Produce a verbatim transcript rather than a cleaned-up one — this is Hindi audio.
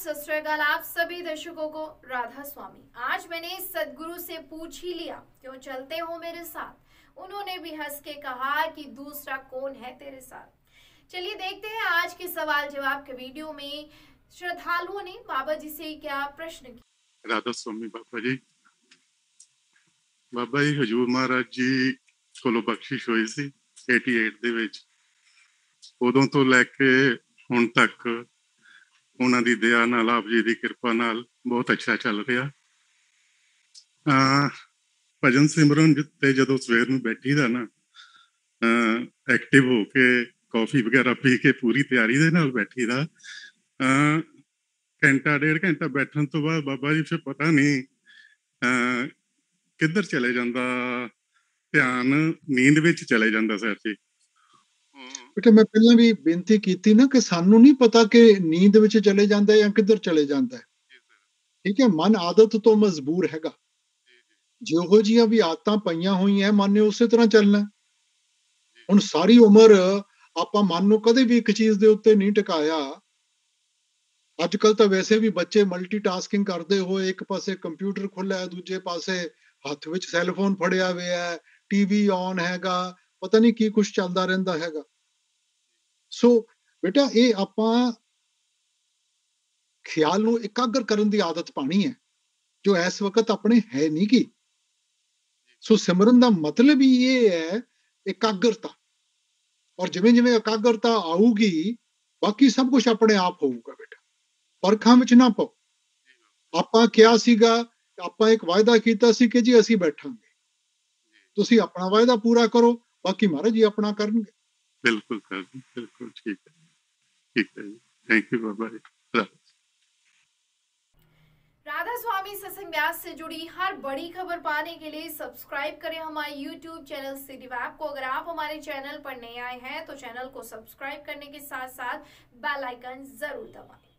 सत श्री अकाल आप सभी दर्शकों को राधा स्वामी। आज मैंने सदगुरु से पूछ ही लिया क्यों चलते हो मेरे साथ। उन्होंने भी हंस के कहा कि दूसरा कौन है तेरे साथ। चलिए देखते हैं आज के सवाल जवाब के वीडियो में श्रद्धालुओं ने बाबा जी से क्या प्रश्न किया। राधा स्वामी बाबा जी बाबा जी हजूर महाराज जी को बख्शिश हुई सी अठासी ਦੇ ਵਿੱਚ। ਉਦੋਂ ਤੋਂ ਲੈ ਕੇ ਹੁਣ तक ਉਹਨਾਂ ਦੀ ਦਇਆ ਨਾਲ ਆਪ ਜੀ ਦੀ ਕਿਰਪਾ ਨਾਲ बहुत अच्छा चल रहा। भजन सिमरन ਤੇ ਜਦੋਂ ਸਵੇਰ ਨੂੰ ਬੈਠੀ ਦਾ ਨਾ ਐਕਟਿਵ ਹੋ ਕੇ कॉफी वगैरह पी के पूरी तैयारी ਦੇ ਨਾਲ ਬੈਠੀ ਦਾ ਘੰਟਾ डेढ़ घंटा बैठन तो बाद बाबा जी फिर पता नहीं अः किधर चले जाता ध्यान नींद विच चले जाता। सर जी बेटा मैं पहला भी बेनती की ना कि सानू नहीं पता कि नींद विच चले जाता है या किधर चले जाता है। ठीक है मन आदत तो मजबूर हैगा जिहो जिया भी आदतां पईयां हुई है मन ने उस तरह चलना। हुण सारी उम्र आपां मन नूं कदे भी एक चीज दे उत्ते नहीं टिकाया। अजकल तो वैसे भी बच्चे मल्टीटास्किंग करते हो एक पासे कंप्यूटर खुला है दूजे पासे हाथ विच सैलफोन फड़िया हुआ है टीवी ऑन हैगा पता नहीं की कुछ चलता रहता हैगा। सो बेटा ये आपां ख्याल नूं एकागर करन दी आदत पानी है जो इस वक्त अपने है नहीं की। सो सिमरन का मतलब ही ये है एकाग्रता और जिवें जिवें एकाग्रता आऊगी बाकी सब कुछ अपने आप होगा। बेटा परखा में ना पाओ आपां क्या सीगा आपां एक वायदा कीता सी कि जी असी बैठांगे तुसी अपना वायदा पूरा करो बाकी महाराज जी अपना करनगे। बिल्कुल सर बिल्कुल ठीक है ठीक है थैंक यू बाबा जी। राधा स्वामी सत्संग व्यास से जुड़ी हर बड़ी खबर पाने के लिए सब्सक्राइब करें हमारे YouTube चैनल सिटी वेब को। अगर आप हमारे चैनल पर नए आए हैं तो चैनल को सब्सक्राइब करने के साथ साथ बेल आइकन जरूर दबाएं।